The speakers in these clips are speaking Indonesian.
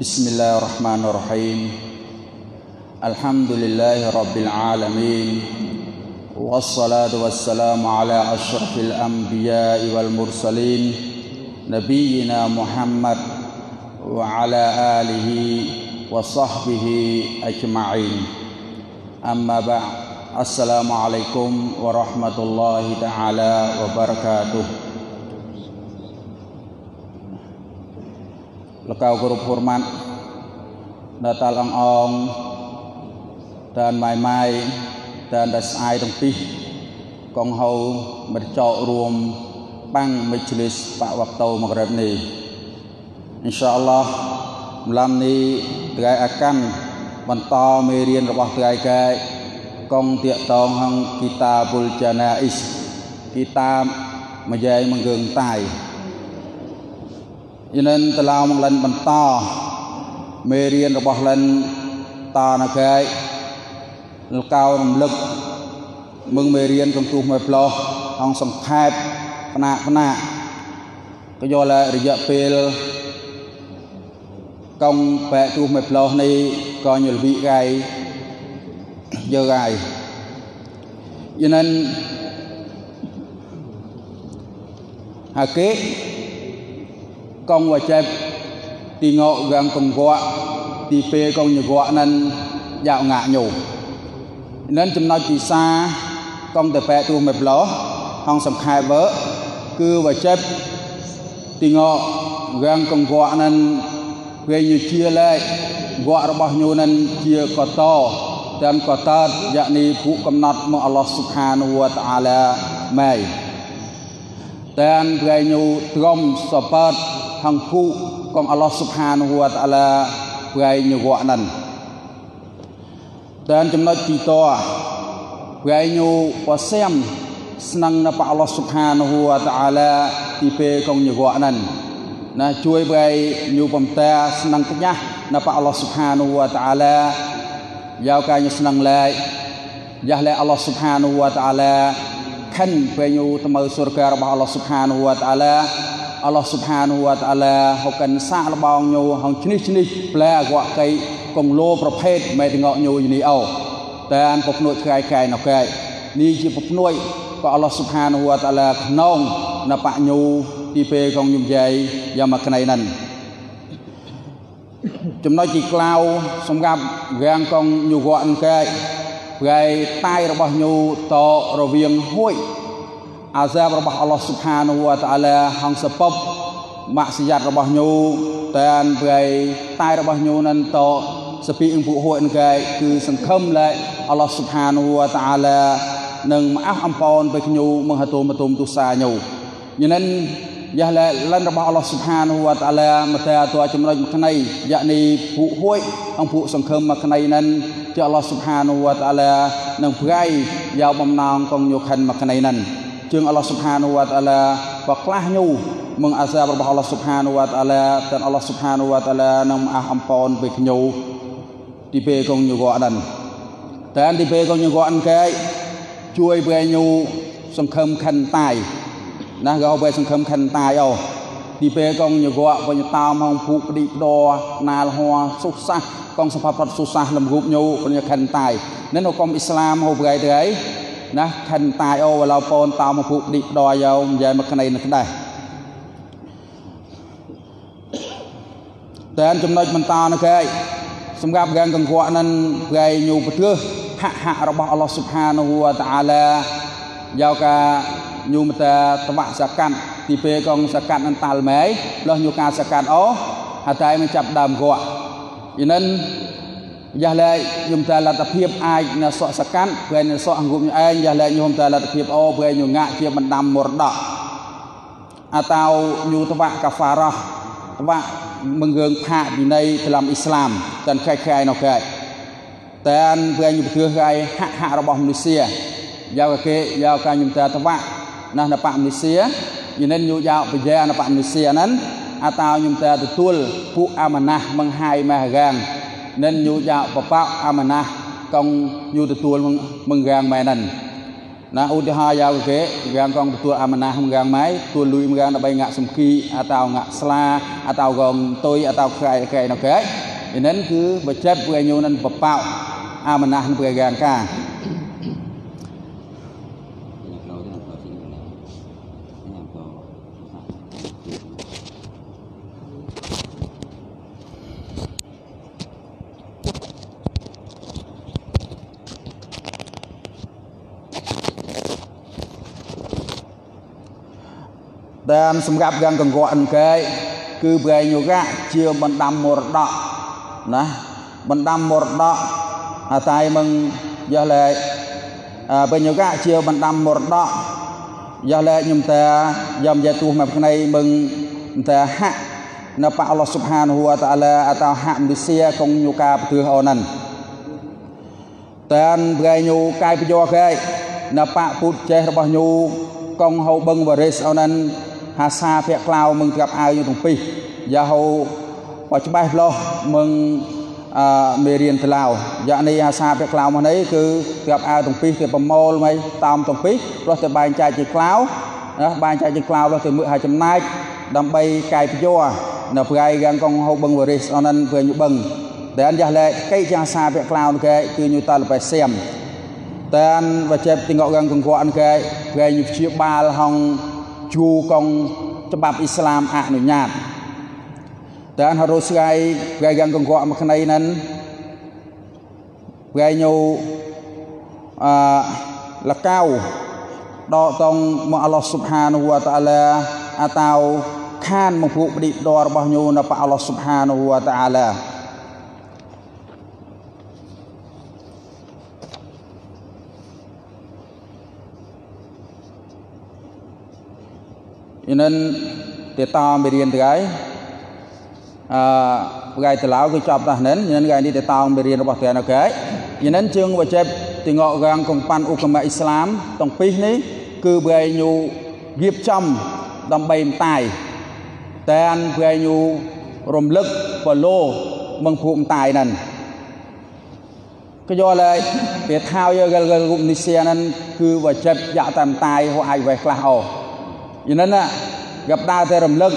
Bismillahirrahmanirrahim. Alhamdulillahirabbil alamin. Wassalatu wassalamu ala asyrafil anbiya'i wal mursalin nabiyyina Muhammad wa ala alihi wa sahbihi ajma'in. Amma ba'd. Assalamualaikum warahmatullahi taala wabarakatuh. Lekau kurup hormat datal ong-ong dan mai-mai dan dasai tempih kong hau bercok ruam pang majelis pak waktau maghrib ni insyaallah malam ni terai akan mentau merian rebah terai kai kong tiak tong hang kitabul janais kitab menjai menggeung tai Inen telah menglan pentah merian rebah lan tanagai lekau nemlek meng merian kemtuh meploh hong sengkhat kena kejola riya pel kong bae tuh meploh ni ko nyul wi gai jeu gai inen hake Kong wajib tingok gang kong goak tipe kong nyegoak nan dạo ngạ nhổ nên chúng nói chỉ xa kong tepe tu mệt ló hong sầm khai vỡ cứ wajib tingok gang kong goak nan về như chia lại goak robah nhô nan chia koto dan kotat yakni phụ kamnat mu Allah subhanahu wa taala mai dan về như trom sabat Hang ku kong Allah subhanahu wa ta'ala Gai nyugwa nan Dan jemna jitoa Gai nyugwa sem Senang napa Allah subhanahu wa ta'ala Tipe kong nyugwa nan Nah cuy gai nyugwamta Senang kenyah napa Allah subhanahu wa ta'ala Yau gai nyug senang lai Yahlai Allah subhanahu wa ta'ala Kan gai nyug temal surga Rabah Allah subhanahu wa ta'ala Allah subhanahu wa ta'ala hokan sa labong nyu hong chnis ple gwa kai kong lo prophet mai ngok nyu ni au tan popnoi kai kai nok kai ni chi popnoi ko Allah subhanahu wa ta'ala knong na pa nyu ti pe kong nyum jai ya ma knai nan chomnoi chi klao somgap gang kong nyu gwa an kai gai tai robos nyu to rovieng hoi Azab robah Allah subhanahu wa ta'ala Hang sepop Maksiyat robah nyu Dan gai Tai robah nyu Nanto Sepi yang buku huat gai Cứ sengkham lai Allah subhanahu wa ta'ala Neng maaf ampon Bagi nyu Menghatum-hatum tusa nyu Nyenan Yahlai Lan robah Allah subhanahu wa ta'ala Mata tua cemraj makanai Yakni buku huat Ang buku sengkham makanai nan Ti Allah subhanahu wa ta'ala Neng gai Yau mamnang Kong nyukhan makanai nan Jeng Allah subhanahu wa ta'ala Baklah nyu Mengazab robah Allah subhanahu wa ta'ala Dan Allah subhanahu wa ta'ala Nang maaf ampon Bik nyu Tipe kong nyugoan Dan tipe kong nyugoan kai Cui bai nyu Sengkham khan tai Nah gau bai sengkham khan tai au Tipe kong nyugoa Bai nyutam Hong phuk dik do Nal hoa Susah Kong sepapat susah Lem gup nyu Kong nyuk khan tai Nen hukum Islam Hau bai terai Nah kan tai o walaupun tamu buk dik doyau menjadi makanai nakdah. Dan jumlah mentah nakai. Semgap gang kengkuanan gai nyu betuh hak robah Allah subhanahu wa taala. Yau ka nyu mata tebak zakat tipe kong zakat ental mai loh nyu ka zakat o hatai mencap dam gua. Inen Yah lai nyum ta la ta phiep ai na so sakan bai na so angum ai yah lai nyum ta la ta phiep o bai nyu ngak je mandam murda atau nyu twa kafarah twa menggeung pha binai dalam Islam dan kai no kai dan bai nyu beuh kai hak robah manusia yau ke yau ka nyum ta twa nah na pa manusia yenen nyu yau beja na pa manusia nan atau nyum ta tutul pu amanah menghai mahagang Nên nhu dạo bọc bọc amanah Kong nhu tutul menggang mainan Nah udah haya oke, gang kong betul amanah gang mai, tulu gang dapat ngak semki atau ngak sela atau gong toy atau kai kai oke. Inen ke becep penyunan pepau amanah pegang kang. Dan semrap gang kengkoan kai ke brai nyoga chia mendam mordok. Nah, mendam mordok atai meng yale brai nyoga chia mendam mordok yale nyum ta yam jatuh mapnai meng ta hak napa Allah Subhanahu wa taala atau hak manusia kong nyoka betuhonan. Dan brai nyu kai pjo kai napa put jeh robah nyu kong hau beng waris onan hasa pek lao meng gap ayu tung pi ya ho po chbah loh meng merien telao yakni hasa pek lao mah neiគឺ gap ayu tung pi ke pemol mai tam tung pi loh te baing chai chi klao na baing chai chi klao loh te mượn hai chmnaiដើម្បីកាយពយោនៅប្រៃកាងកងហូបឹងវរិសអនន្តព្រះយុបឹងតែអញ្ញះលេកៃចាសាពៈក្លោនគេគឺញូតលបេសៀមតែនបច្ចេកទីងកកាងកងកអនគេព្រះយុជាបាលហងChu kong cebab Islam aknuyat dan harus gai gagang kengkoa makenainan gai nyu lekau do tong ma Allah Subhanahu wa taala atau khan mengpuk di do robah nyu na pa Allah Subhanahu wa taala nên để tao bị điền cái lão cái chọc ta nên nên cái đi để tao bị điền nó bảo tiền ok nên chương và chép thì ngọ gang cùng pan ukama Islam tổng pi này cứ về nhu nghiệp trong đồng bày tài tên về nhu rồm lực và lô mừng phụng tài nè cái do lại để thao giờ gần gần gục Indonesia nên cứ và chép dạ tạm tài hoặc ai về Lao cho nên á gặp ta sẽ rầm lực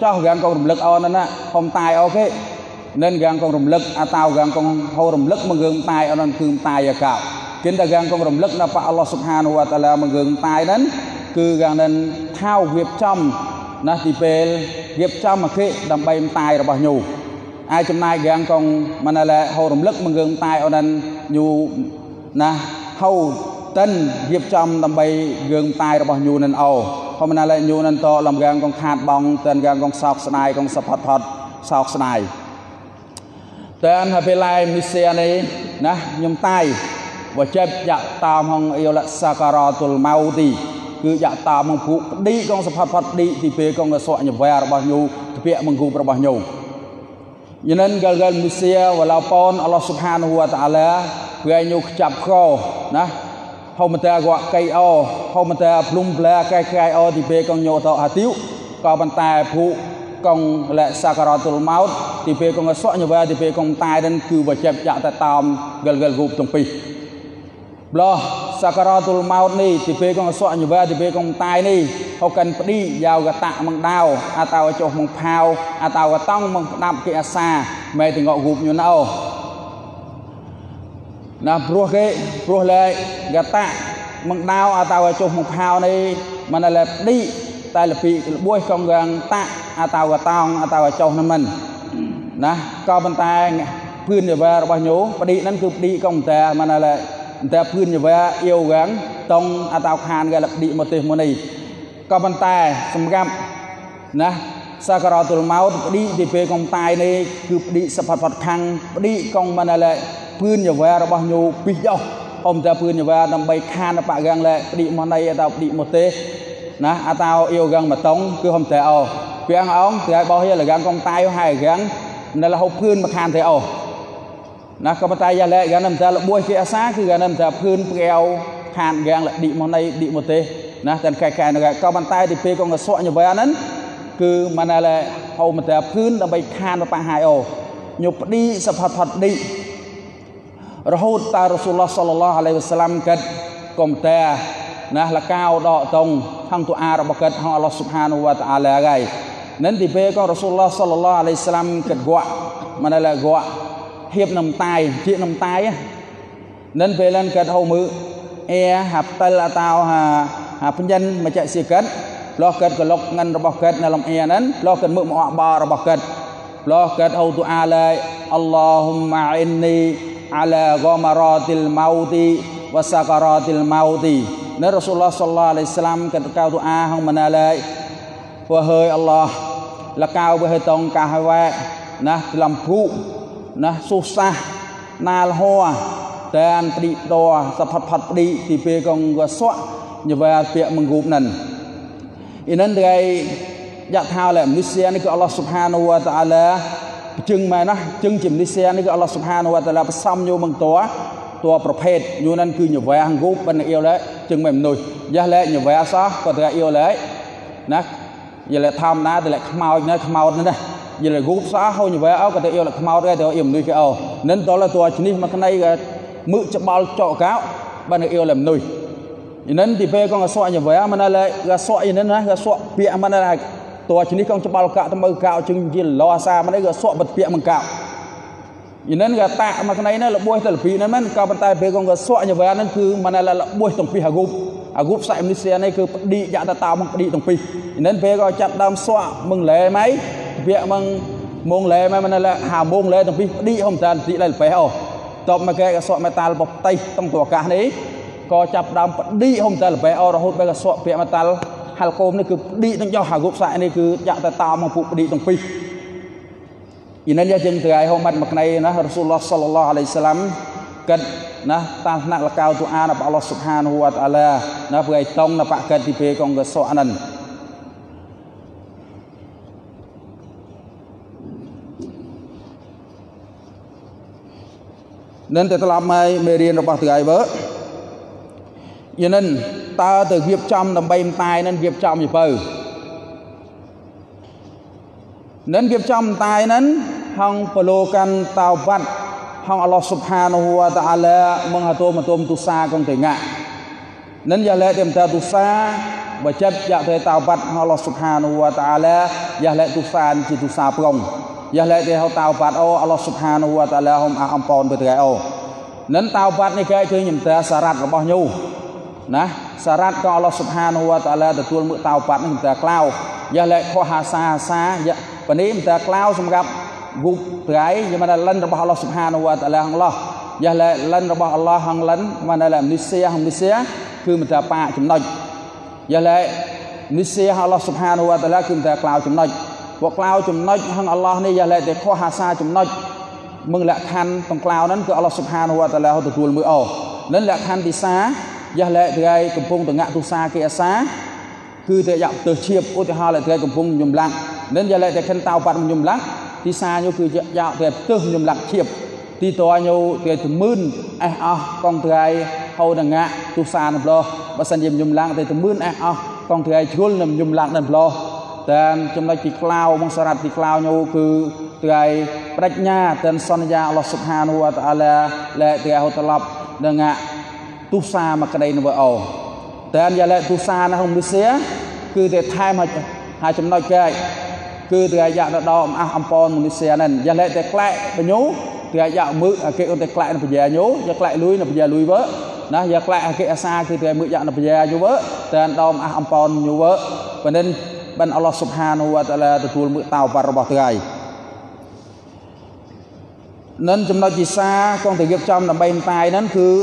cho gan con rầm lực on nên á không tai ok nên gan con rầm lực atau gan con hô rầm lực menggung tai on nên cứ tai ya cạo kiến ta gan con rầm lực là Pak Allah Subhanahu wa taala menggung tai đến cứ gan nên thao nghiệp trong nó thì về nghiệp trong mà khi đầm bay tai rồi bao nhiêu ai trong nay gan con mà là hô rầm lực menggung tai on nên nhiều na hô tên nghiệp trong đầm bay gương tai rồi bao nhiêu nên ao hôm nay lại nhu nên to làm gan con khát bong tên gan con sọc sài con sập phật sọc sài tên hai bên lại Malaysia này nè nhung tay và chép dạ tam hong yêu là sakaratul mauti cứ dạ tam hong phụ đi con sập phật đi thì về con là sọ nhập về bao nhiêu thì về mừng cù bao nhiêu cho nên gần gần Malaysia và Lapan Allah Subhanahu wa taala gây nhu chập khô nè hôm ta gọi cây o hôm ta plum bla cây cây o thì về con nhô thọ hà tiếu còn bàn tay phụ con lệ sakaratul maut thì về con sọ như vậy thì về con tay đến cứ và chẹp chạ ta tam gần gần gục trong pi bla sakaratul maut này thì về con sọ như vậy thì về con tay này học cần đi vào gạt tạ bằng đào atau cho bằng phao atau tông bằng đạp kia xa mày thì ngọ gục như nào nah bruh ke bruh le gata mengdao atau cuh mukhau ni mana le di tai lepi buih kong gang ta atau tong atau cuh na min nah ko pantai phươn yava robah nyu pdi nan kư pdi kong ta mana le ta phươn yava yêu gang tong atau khan ga le pdi mo tes mo ni ko pantai samrap nah sakaratul maut pdi ti pe kong tai ni kư pdi saphat phat khang pdi kong mana le phươn nhà vợ bao nhiêu pít dâu ông ta phươn nhà vợ nằm bay khan nó bạ gang lại đi món này tao đi một tê nè tao yêu gang mà tống cứ không thể ồ quen ông thì ai bao nhiêu là gang con tay hai gang nên là hộp phươn mà khan thể ồ nè con tay ra lại gang nằm ta là buôi kia sáng cứ gang nằm ta phươn keo khan gang lại đi món này đi một tê nè cần cài cài này con bàn tay thì pe con là sọ nhà vợ nến cứ mà này là hộp mà ta phươn nằm bay khan nó bạ hai ồ nhục đi sập thật đi Rasulullah sallallahu alaihi wasallam kat komta นะละก้าวดอตรงทั้งตัวอาระบกัดของอัลลอฮฺสุบฮานุวะตะอาลาไงนั้นที่เพื่อของรอซูลุลลอฮฺศ็อลลัลลอฮุอะลัยฮิวะซัลลัมกัดกวะมันนั่นแหละกวะเทียบน้ำตายเทียบน้ำตายนั้นเพื่อเล่นกัดเอามือเอหับตะละตาวหาหาพยัญชนะมาจากเสียกัดลอกกัดกับลอกเงินระบกัดในลำเอนั้นลอกกัดมือมาอบาระบกัดลอกกัดเอาตัวอาเลยอัลลอฮุมะอินนีอะลากอมารอติลเมาตีวะสักรอติลเมาตีนั้นรอซูลุลลอฮฺศ็อลลัลลอฮุอะลัยฮิวะซัลลัมกัดกล่าวตัวอาของมันนั่นแหละว่าเฮยอัลลอฮ์ละกล่าวว่าเฮยตรงกาฮาวะนะลำพุนะสุสะนาลหัวแต่อันตรีดอสะพัดพัดดีที่เปกงกระสวะอย่าไปเปียกมึงกูบนั่นอีนั้นไงอยากทาวแหละมิเซียนี่คืออัลลอฮ์ سبحانه และ تعالى จึงมานะจึงจิมมิเซียนี่คืออัลลอฮ์ سبحانه และ تعالى ประซ้ำอยู่บางตัวประเภทอยู่นั่นคืออย่าไปฮังกูบเป็นเอวเลยจึงแบบนุ่ยอย่าเลยอย่าไปซะก็แต่เอวเลยนะอย่าเลยทำนะแต่เลยขมาวนะขมาวนั่นนะอย่าเลยกูบซะเขาอย่าไปเอาก็แต่เอวเลยขมาวได้แต่เอวนุ่ยก็เอานั้นตัวละตัวชนิดมันข้างในก็มือจะบอลเจาะก้าวเป็นเอวเลยนุ่ยอย่างนั้นที่เพื่อก็กระสอบอย่างไรมันอะไรกระสอบอย่างนั้นนะกระสอบเปียกมันอะไรตัวชนิดของจะบาลกะทำไมกะจึงยินล้อซามันได้กระสอบบัดเปียกมันกะอย่างนั้นกระตะมันข้างในนั่นละบุ้ยแต่ละปีนั้นมันกาวบันไดเพื่อก็กระสอบอย่างไรนั่นคือมันอะไรละบุ้ยตรงปีอากุบใส่มิเซียนี่คือดีอยากจะตามมันดีตรงปีอย่างนั้นเพื่อก็จับตามสอบมึงเล่ไหมเปียกมึงมงเล่ไหมมันอะไรหามงเล่ตรงปีดีห้องจานดีอะไรไปเอาตบมาแกกระสอบมาตาลบไตต้องตัวกะนี้ก็จับดำปดีห้องตาลไปเอาเราหุ่นไปกระสอบเปียมาตาลฮัลโคมนี่คือดีต้องย่อหากุบใส่นี่คืออยากแต่ตามมาผูกดีตรงปีอีนั้นจะจึงถือไอ้ห้องมันแบบในนะรอซูลุลลอฮฺศ็อลลัลลอฮุอะลัยฮิวะซัลลัมกันนะตามนักละกาวตัวอานะอัลลอฮฺซุบฮานะฮูวะตะอาลานะเพื่อให้ตรงนะปะกันที่เปกองกระสอบนั้นนั้นแต่ตลอดมาไม่เรียนเราปะถือไอ้เบออย่างนั้นตาถือเวียบจำดำใบมันตายนั้นเวียบจำอยู่เปล่านั้นเวียบจำตายนั้นห้องปโลกันตาบัดห้องอัลลอฮฺ سبحانه และ تعالى มังหะตัวมันตัวมันตุสาของถึงอ่ะนั้นอย่าเละเต็มตาตุสาบัจจับอย่าเทตาบัดห้องอัลลอฮฺ سبحانه และ تعالى อย่าเละตุสานจิตุสาปรงอย่าเละเทเขาตาบัดเอาอัลลอฮฺ سبحانه และ تعالى ห้องอัมพรไปถึงเอานั้นตาบัดนี่แกช่วยหยิบแต่สารัดกับบ่อยูนะสารัตก็อัลลอฮฺ سبحانه และ تعالى แต่ตัวมือเตาปัดมันจะกล่าวอย่าเละข้อหาซาอย่าปนี้มันจะกล่าวสำหรับกุบไก่อย่ามาเล่นระบาดอัลลอฮฺ سبحانه และ تعالى ของเราอย่าเละเล่นระบาดอัลลอฮ์ของเล่นมาในแหล่งนิเซียของนิเซียคือมันจะปะจุ่มหน่อยอย่าเละนิเซียอัลลอฮฺ سبحانه และ تعالى คือมันจะกล่าวจุ่มหน่อยว่ากล่าวจุ่มหน่อยของอัลลอฮ์นี่อย่าเละแต่ข้อหาซาจุ่มหน่อยมึงละทันตรงกล่าวนั้นคืออัลลอฮฺ سبحانه และ تعالى ของตัวมือเอานั้นละทันที่ซายาเละเถื่อยกำปงต่างงะตุสาเกศาคือเถื่อยเถื่อเชียบอุตหาเละเถื่อยกำปงยมลังนั้นยาเละเถื่อยขันเตาปัดยมลังที่ซาโยคือยาเถื่อยเติมยมลังเชียบที่ตัวโยเถื่อยถึงมื่นเออกองเถื่อยเขาต่างงะตุสาหนึ่งโลบัสันยิมยมลังเถื่อยถึงมื่นเออกองเถื่อยชุนหนึ่งยมลังหนึ่งโลแต่จำได้จีกล่าวมังสรัดจีกล่าวโยคือเถื่อยปรัชญาเตือนสัญญาอัลลอฮฺสุบฮานุวะตะอาลาและเถื่อยเขาตลับต่างงะตุสามาไกลนัวเอาแต่อันยาเละตุสานะของมิเซียคือแต่ไทยมาหาจำนวนใจคือแต่ยาดอมอัมพรมิเซียนั่นยาเละแต่ไกลไปโยแต่ยามือเกอแต่ไกลนับยาโยยาไกลลุยนับยาลุยเวอนะยาไกลเกอซาคือแต่มือยานับยาโยเวอแต่ดอมอัมพรโยเวอประเด็นเป็นอัลลอฮฺ سبحانه และ تعالى ตะทูลมือเตาปารบถือไงนั้นจำนวนจิซากองแต่เก็บจำนำใบตายนั้นคือ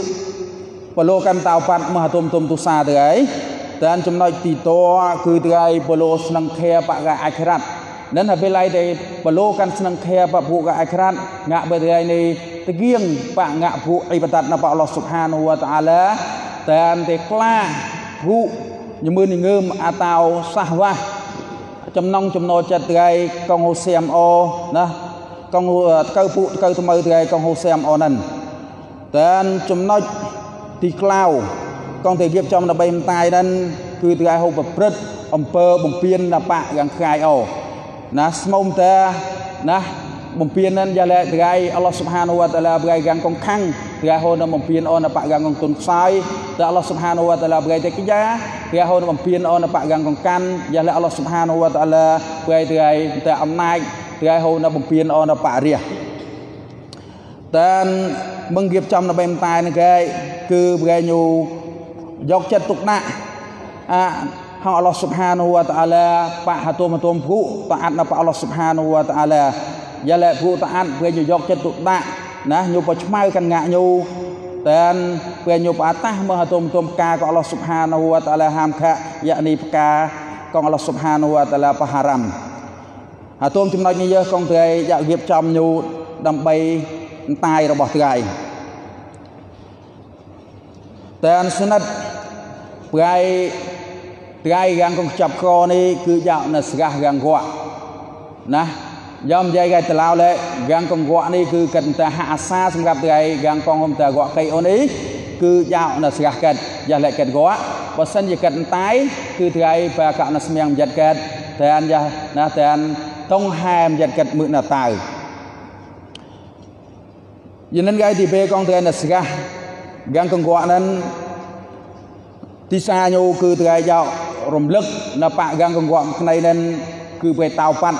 ปโลกันตาปัดมหาตมตมตุสาเถื่อยแต่อันจำนวนตีโตคือเถื่อยปโลสนังเคปะกะอัครัตนั้นถ้าเป็นไรแต่ปโลกันสนังเคปะผูกะอัครัตงะเบเถื่อยในตะเกียงปะงะผูอิปตัดนับอัลลอฮฺ سبحانه และ تعالى แต่อันเตกล้าผูยมือหนึ่งเงิมอาตาวสะวะจำนองจำนวนจะเถื่อยกองโฮเซมโอนะกองเกอผูเกอทำไมเถื่อยกองโฮเซมโอนั่นแต่อันจำนวนตีกล่าวกองเถื่อยเก็บจำนำใบมันตายนั้นคือเถื่อยหกแบบพฤตอมเปอร์บ่งเพียนนับปะกังคายเอานะสมมตินะ mempienan jala terai Allah Subhanahu wa taala berai gang kong khang terai hon mempien on pak gang kong tun sai te Allah Subhanahu wa taala berai te kija terai hon mempien on pak gang kong kan jala Allah Subhanahu wa taala berai terai te amnai terai hon mempien on pak riah dan menggip cham na bem tai ne kai ke berai nyu yok chat tuk na hang Allah Subhanahu wa taala pak hatum hatum phu taat na pak Allah Subhanahu wa taala jala phu taat berai nyu yok chat tuk na nah nyu po chmau kan ngak nyu dan berai nyu patah mah hatum hatum ka ko Allah Subhanahu wa taala ham kha yakni ka ko Allah Subhanahu wa taala pa haram hatum chmnoj ni yeh kong terai yak giep cham nyu dambai tai robos terai dan sunat berai terai gang kong chap kro ni keu jak na serah gang gua nah yom jai gai talau le gang kong gua ni keu kat ta ha asa samrap terai gang kong hom ta gua kai on ni keu jak na serah kat jak le kat gua bo san je kat tai keu terai ba ka na smiang jat kat dan ja na dan tong ham jat kat mu na tau yenen gai di be kong terai na serah gang kong gua nan tisa nyu keu terai jak romlek na pak gang kong gua knai nen keu be tau pat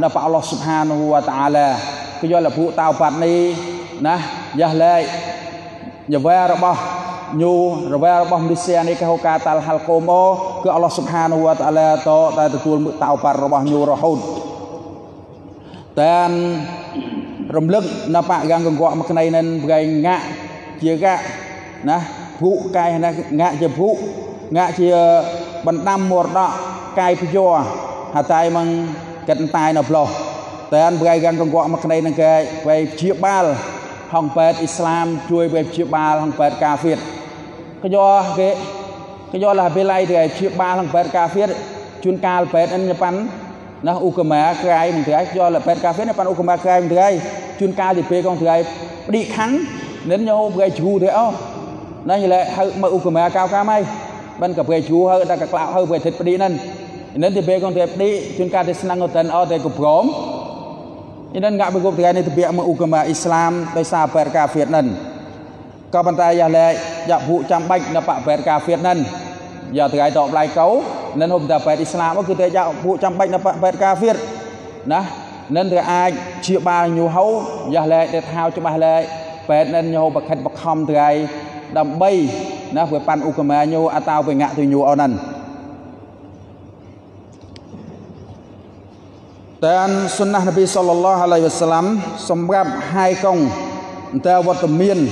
na pak Allah Subhanahu wa taala keu yo la phu tau pat ni nah yah lai yawa roboh nyu rawa roboh misia ni ka ho ka tal hal komo keu Allah Subhanahu wa taala to ta tutul mu tau pat roboh nyu rohon dan romlek na pak gang kong gua knai nen brai ngak je ka nah phu kai na ngak je phu ngak je bentam murda kai pjo hatai mang ket tai na bloh dan berai gang kong gua mak knai nang kai bai chie bal hong pet Islam chui bai chie bal hong pet kafir kejo lah belai dai chie bal hong pet kafir chun kal pet en nyapan nah ukama krai mung dai kejo lah pet kafir nyapan ukama krai mung dai chun kal di pe kong dai pdi khang nen yo bai chu dai o nah yale hau ma ukama kau ka mai ban ka bai chu hau ta ka klau hau bai thit pdi nan nên thì về con đẹp đi chuyên ca để sang ngồi tên ở đây cũng gồm nên ngã bên gồm thì này thì việc mà ukama Islam tới xa về cà phê nên các bạn ta giờ lại dạo vụ trăm bạch là bạn về cà phê nên giờ thì ai đọc lại cấu nên hôm ta về Islam cứ thế dạo vụ trăm bạch là bạn về cà phê đó nên thì ai chịu ba nhiều hấu giờ lại để thao cho bà lại về nên nhau bậc hạnh bậc không thì ai đầm bay nó vừa pan ukama nhau à tao về ngã từ nhiều ở nên dan sunnah Nabi sallallahu alaihi wasallam samrap hai kong ta watamien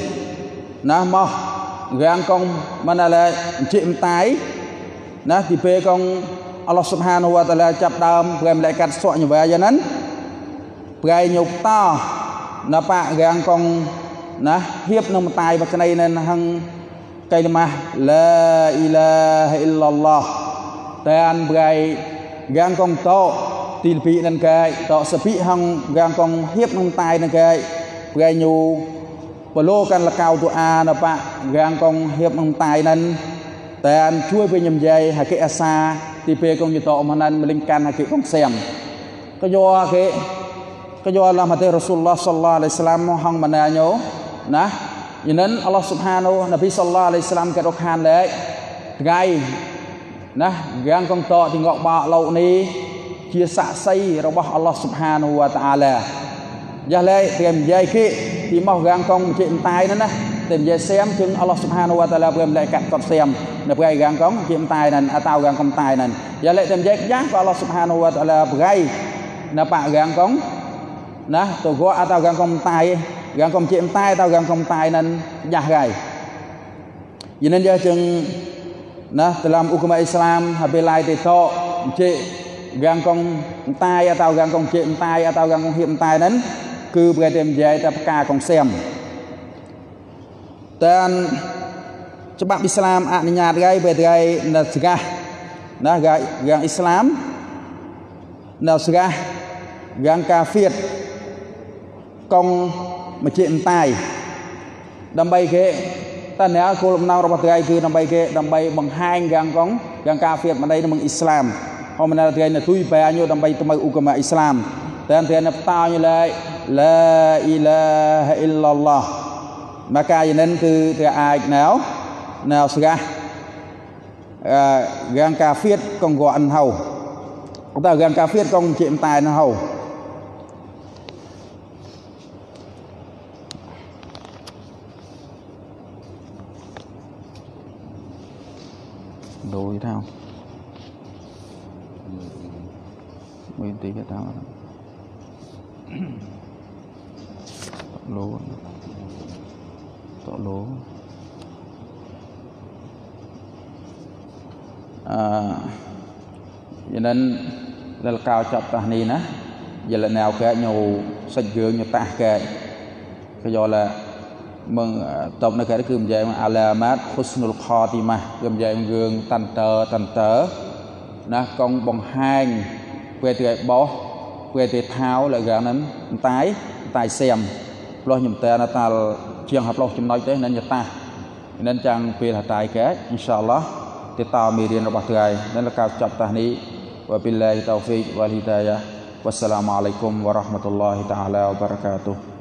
nah mah gang kong manala chim tai nah di pe kong Allah Subhanahu wa taala chap daam prem lai kat so nywa ya nan prai nyuk ta na pa gang kong nah hiep nang tai ba knai nan hang kai lemah la ilaha illallah dan prai gang kong to tin pi nan kai to sepi hang gang kong hiep nang tai nan kai prai nyu polo kan lakau tu a na pa gang kong hiep nang tai nan tan chui pe nyam jai ha ke asa ti pe kong yu to manan meling kan ha ke kong sem ke yo la mate Rasulullah sallallahu alaihi wasallam hang mana nyu nah yenen Allah Subhanahu Nabi sallallahu alaihi wasallam ka rok han le gai nah gang kong to ti ngok ba lau ni chia saksi robah Allah Subhanahu wa taala ya lai tem jai ki ti mah gang kong chi tai nan na tem jai sem chừng Allah Subhanahu wa taala prem lai kat kot sem na prai gang kong chi tai nan atau gang kong tai nan ya lai tem jai jang ko Allah Subhanahu wa taala prai na pa gang kong nah to go atau gang kong chi tai atau gang kong tai nan ya gai yinen ya chừng nah dalam agama Islam habilai te to chi gang kong tai atau gang kong chim tai atau gang kong hiệp tai nan keu bre tem jai ta pka kong sem dan sebab Islam anunyat gai be gai na serah nah gai gang Islam na serah gang kafir kong ma chim tai dambai ke ta na ko lom na robot gai keu dambai ke dambai bang haeng gang kong gang kafir ma dai nang Islam Om na trai na tui ba nyu dambai tumai ukama Islam dan trai na ptau nyu lai ละอิลาฮะอิลลัลลอฮ์มาการอย่างนั้นคือจะอายหนาวหนาวสิกะgang cà phết còn gọi ăn hầu chúng ta gang cà phết còn chuyện tài nó hầu đồ gì thao mấy tí cái tao tọt lố cho nên là cao chọc ta này nè giờ là nào cái nhiều sạch dưỡng nhiều ta cái do là mừng tộc nó cái cơm dậy mà alamat husnul khatimah cơm dậy gương tần tớ nó con bằng hai về từ bỏ về từ tháo là gà nấm tái xem lo nhầm ta là ta trường hợp lo chúng nói tới nên ta nên chẳng về là tài cái inshallah kita mirin rabbatai dan lekap cap tahni wabillahi taufiq wal hidayah wassalamualaikum warahmatullahi taala wabarakatuh.